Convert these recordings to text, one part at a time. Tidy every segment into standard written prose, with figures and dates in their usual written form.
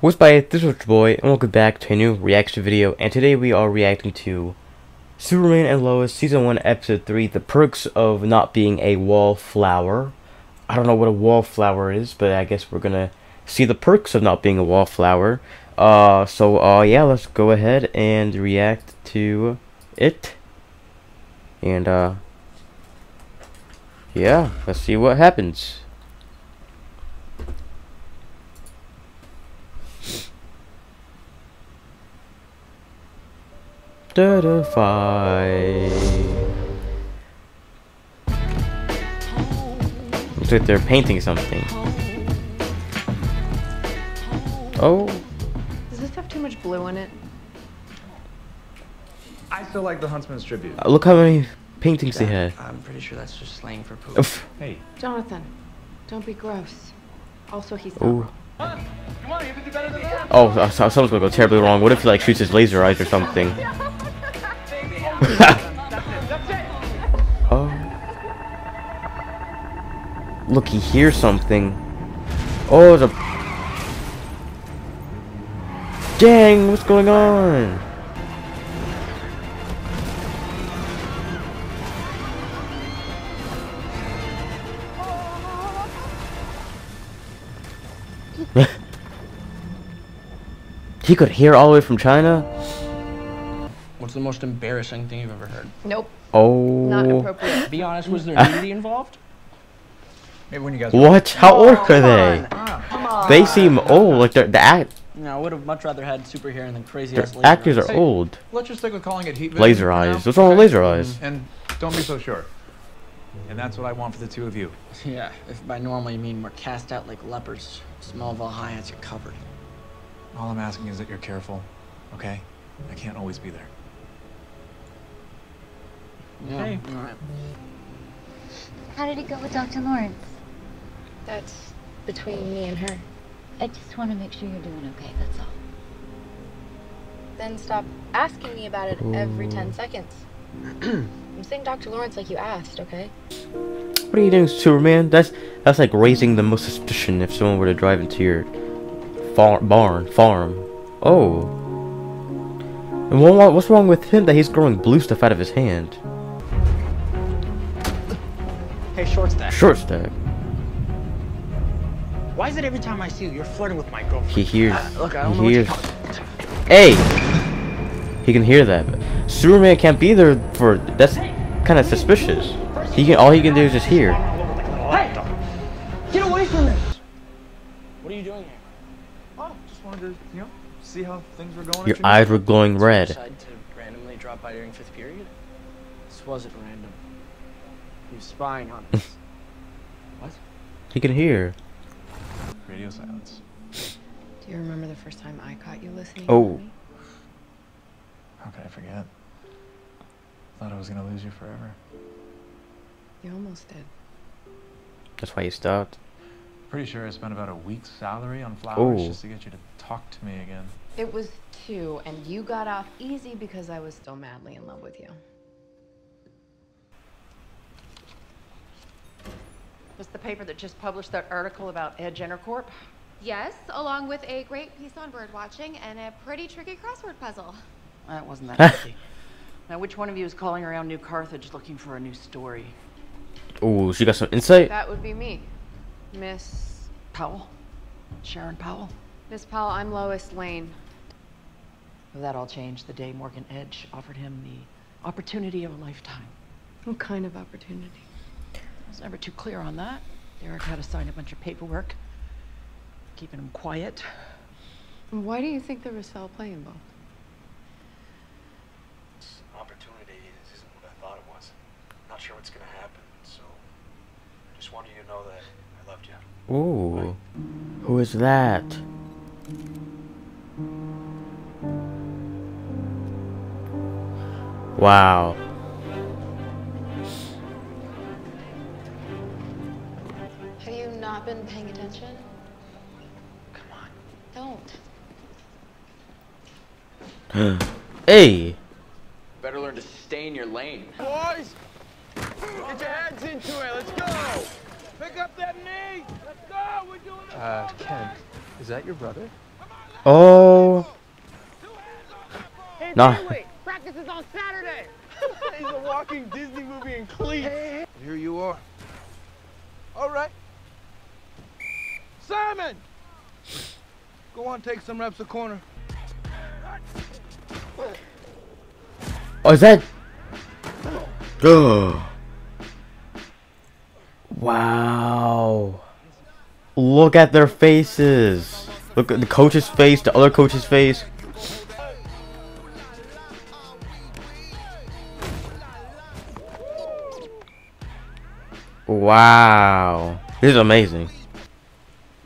What's by it? This is your boy, and welcome back to a new reaction video. And today we are reacting to Superman and Lois Season 1, Episode 3, The Perks of Not Being a Wallflower. I don't know what a wallflower is, but I guess we're gonna see the perks of not being a wallflower. Yeah, let's go ahead and react to it. And, yeah, let's see what happens. Looks like they're painting something. Oh. Does this have too much blue in it? I still like the Huntsman's tribute. Look how many paintings they had. I'm pretty sure that's just slang for poop. Oof. Hey, Jonathan, don't be gross. Also, he's. Oh. Oh, something's gonna go terribly wrong. What if he like shoots his laser eyes or something? Oh. Look, he hears something. Oh, there's a. Dang, what's going on? He could hear all the way from China. What's the most embarrassing thing you've ever heard? Nope. Oh. Not appropriate. Be honest, was there nudity involved? Maybe when you guys. What? How old are they? Come on. They seem old. Like they're, No, I would have much rather had superhero than crazy ass laser actors eyes. Are old. Let's just stick with calling it heat vision. Laser eyes. What's wrong with laser eyes? And don't be so sure. And that's what I want for the two of you. Yeah, if by normal you mean we're cast out like lepers, Smallville high hats are covered. All I'm asking is that you're careful, okay? I can't always be there. Yeah, hey. All right. How did it go with Dr. Lawrence? That's between me and her. I just want to make sure you're doing okay, that's all. Then stop asking me about it every 10 seconds. I'm saying Dr. Lawrence like you asked, okay? What are you doing, Superman? That's like raising the most suspicion if someone were to drive into your farm. Oh. And what's wrong with him that he's growing blue stuff out of his hand? Hey, Short Stack. Why is it every time I see you, you're flirting with my girlfriend? He hears. Look, I don't know what you're hey! He can hear that. Superman can't be there for. That's kind of suspicious. He can. All he can do is just hear. Hey! Get away from this! What are you doing here? Oh, just wanted to, you know, see how things were going. Your eyes were glowing red. So you decided to randomly drop by during fifth period? This wasn't random. You're spying on us. What? He can hear. Radio silence. Do you remember the first time I caught you listening? Oh. To me? How could I forget? Thought I was gonna lose you forever. You almost did. That's why you stopped. Pretty sure I spent about a week's salary on flowers just to get you to talk to me again. It was 2, and you got off easy because I was still madly in love with you. Was the paper that just published that article about Edge Intercorp? Yes, along with a great piece on bird watching and a pretty tricky crossword puzzle. That wasn't that easy. Now, which one of you is calling around New Carthage looking for a new story? Oh, she got some insight. That would be me. Miss Powell? Sharon Powell? Miss Powell, I'm Lois Lane. Well, that all changed the day Morgan Edge offered him the opportunity of a lifetime. What kind of opportunity? I was never too clear on that. Derek had to sign a bunch of paperwork, keeping him quiet. Why do you think there was foul play involved? Opportunity isn't what I thought it was. Not sure what's gonna happen, so I just wanted you to know that I loved you. Ooh. Bye. Who is that? Wow. Have you not been paying attention? Come on. Don't. Hey! Better learn to stay in your lane. Boys! Get your heads into it. Let's go. Pick up that knee. Let's go. We're doing it. Ken, is that your brother? Oh. Hey, nah. Practice is on Saturday. He's a walking Disney movie in cleats. Hey. Here you are. All right. Simon! Go on, take some reps a corner. Oh, is that? Go. Wow. Look at their faces. Look at the coach's face, the other coach's face. Wow. This is amazing.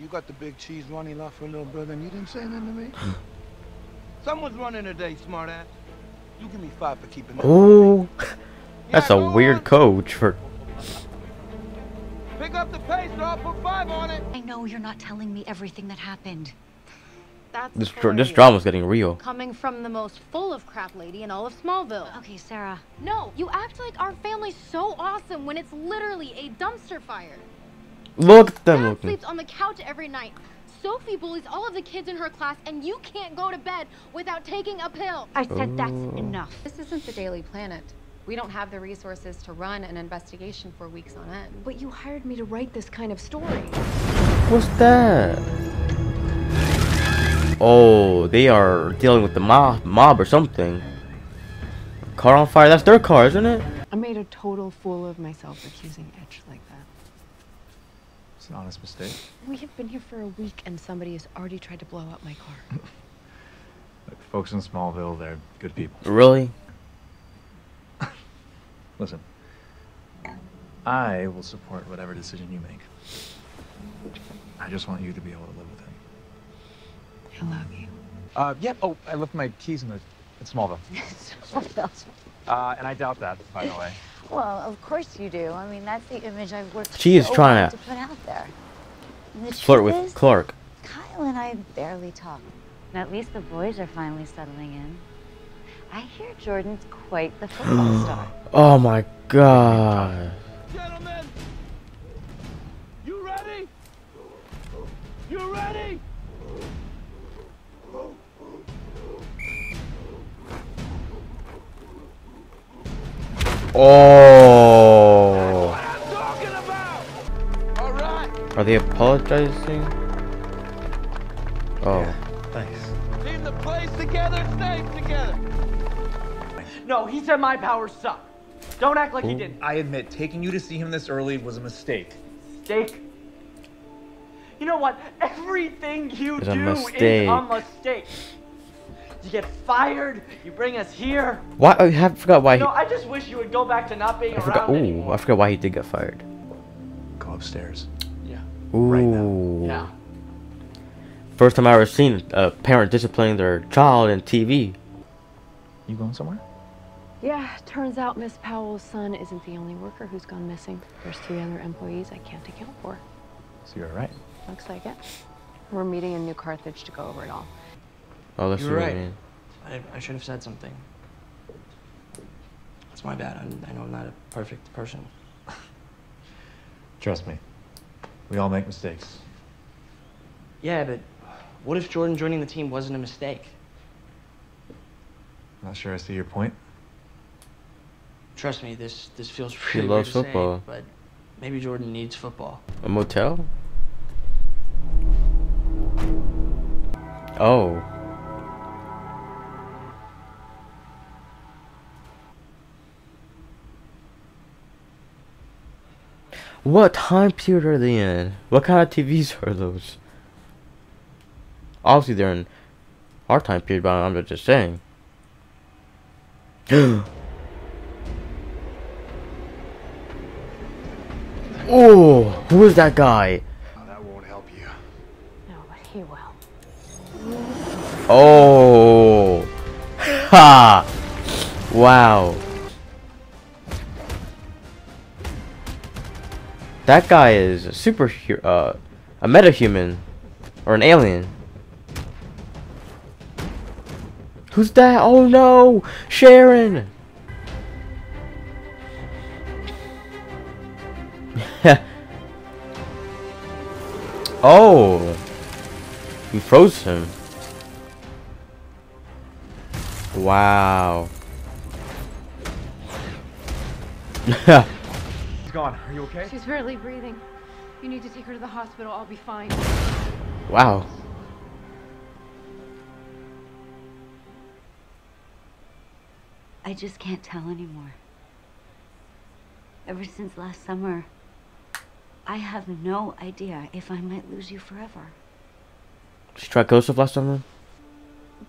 You got the big cheese money left for little brother and you didn't say nothing to me? Someone's running today, smart ass. You give me 5 for keeping that. Ooh. That's a weird coach for. Pick up the pace, or I'll put 5 on it. I know you're not telling me everything that happened. That's this drama's getting real. Coming from the most full of crap lady in all of Smallville. Okay, Sarah. No, you act like our family's so awesome when it's literally a dumpster fire. Look at them. Dad sleeps on the couch every night. Sophie bullies all of the kids in her class, and you can't go to bed without taking a pill. I said that's enough. This isn't the Daily Planet. We don't have the resources to run an investigation for weeks on end. But you hired me to write this kind of story. What's that? Oh, they are dealing with the mob or something. Car on fire? That's their car, isn't it? I made a total fool of myself accusing Edge like that. It's an honest mistake. We have been here for a week and somebody has already tried to blow up my car. Look, folks in Smallville, they're good people. Really? Listen, I will support whatever decision you make. I just want you to be able to live with it. I love you. Yep. Yeah, oh, I left my keys in Smallville. Smallville. And I doubt that, by the way. Well, of course you do. I mean, that's the image I've worked to put out there. And the flirt with Clark. Kyle and I barely talk. And at least the boys are finally settling in. I hear Jordan's quite the football star. Oh my god. Gentlemen, you ready? You ready? Oh. That's what I'm talking about. All right. Are they apologizing? Oh. Yeah, thanks. Team the plays together, stays together. No, he said my powers suck. Don't act like he didn't. I admit, taking you to see him this early was a mistake. Mistake? You know what? Everything you do is a mistake. You get fired, you bring us here. Why? I forgot why. No, I just wish you would go back to not being around anymore. I forgot why he did get fired. Go upstairs. Yeah. Ooh. Right now. Yeah. First time I ever seen a parent disciplining their child in TV. You going somewhere? Yeah, turns out Miss Powell's son isn't the only worker who's gone missing. There's 3 other employees I can't account for. So you're right. Looks like it. We're meeting in New Carthage to go over it all. Oh, that's right. I should have said something. That's my bad. I know I'm not a perfect person. Trust me. We all make mistakes. Yeah, but what if Jordan joining the team wasn't a mistake? Not sure I see your point. Trust me, this feels really weird to say, but maybe Jordan needs football. A motel? Oh. What time period are they in? What kind of TVs are those? Obviously they're in our time period, but I'm just saying. Oh, who is that guy? Oh, that won't help you. No, but he will. Oh. Ha. Wow. That guy is a superhero, a metahuman or an alien. Who's that? Oh no, Sharon. Oh! You froze him. Wow. She's gone. Are you okay? She's barely breathing. You need to take her to the hospital. I'll be fine. Wow. I just can't tell anymore. Ever since last summer, I have no idea if I might lose you forever. She tried ghost of last summer?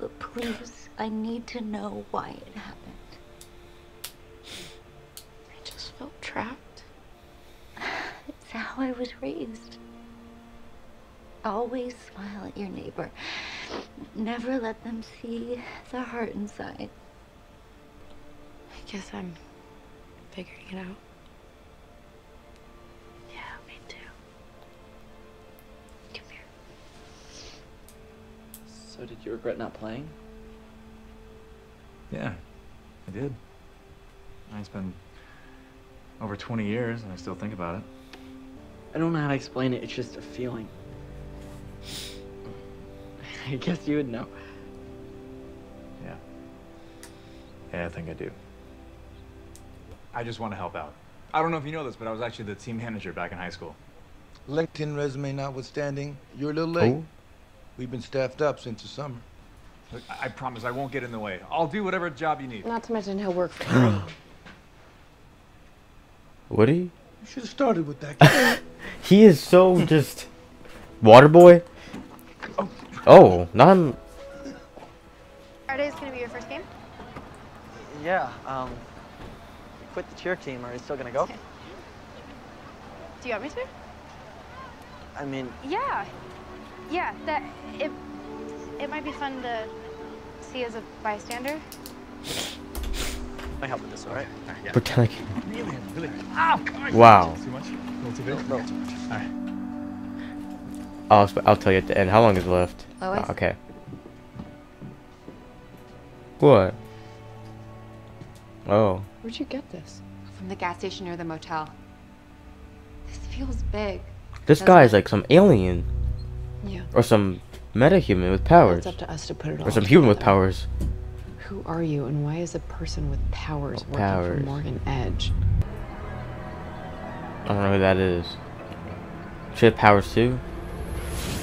But please, I need to know why it happened. I just felt trapped. It's how I was raised. Always smile at your neighbor. Never let them see the hurt inside. I guess I'm figuring it out. Yeah, me too. Come here. So did you regret not playing? Yeah, I did. It's been over 20 years and I still think about it. I don't know how to explain it, it's just a feeling. I guess you would know. Yeah. Yeah, I think I do. I just want to help out. I don't know if you know this, but I was actually the team manager back in high school. LinkedIn resume notwithstanding, you're a little late. Oh. We've been staffed up since the summer. Look, I promise I won't get in the way. I'll do whatever job you need. Not to mention he'll work for me. Would he? You should have started with that guy. He is so just... Waterboy? Oh, oh not... Friday's gonna be your first game? Yeah, quit the cheer team. Are you still gonna go? Do you want me to? I mean. Yeah, yeah. That it might be fun to see as a bystander. I help with this, all right? All right, yeah. Pretend I can. Really, really. Ow! Oh, wow. Too much. Too big. No. All right. I'll tell you at the end. How long is left? Lois? Oh, okay. What? Oh. Where'd you get this? From the gas station near the motel. This feels big. This guy is like some alien. Yeah. Or some metahuman with powers. It's up to us to put it all. Or some human with powers. Who are you and why is a person with powers working for Morgan Edge? I don't know who that is. She had powers too?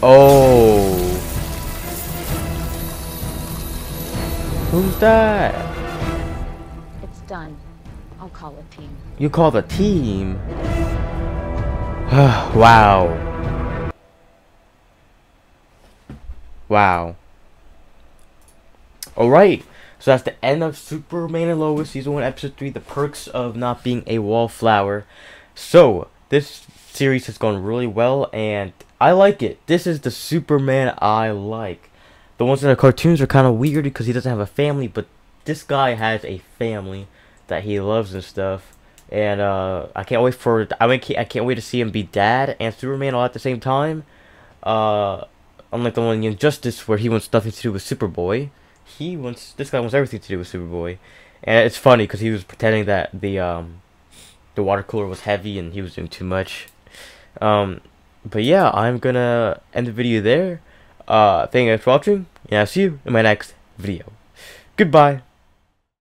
Oh. Who's that? Done. I'll call a team. You call the team? Wow. Wow. Alright. So that's the end of Superman and Lois Season 1, Episode 3, The Perks of Not Being a Wallflower. So, this series has gone really well, and I like it. This is the Superman I like. The ones in the cartoons are kind of weird because he doesn't have a family, but this guy has a family that he loves and stuff, and I can't wait for I can't wait to see him be dad and Superman all at the same time. Unlike the one in Injustice where he wants nothing to do with Superboy, this guy wants everything to do with Superboy, and it's funny because he was pretending that the water cooler was heavy and he was doing too much. But yeah, I'm gonna end the video there. Thank you guys for watching, and I'll see you in my next video. Goodbye.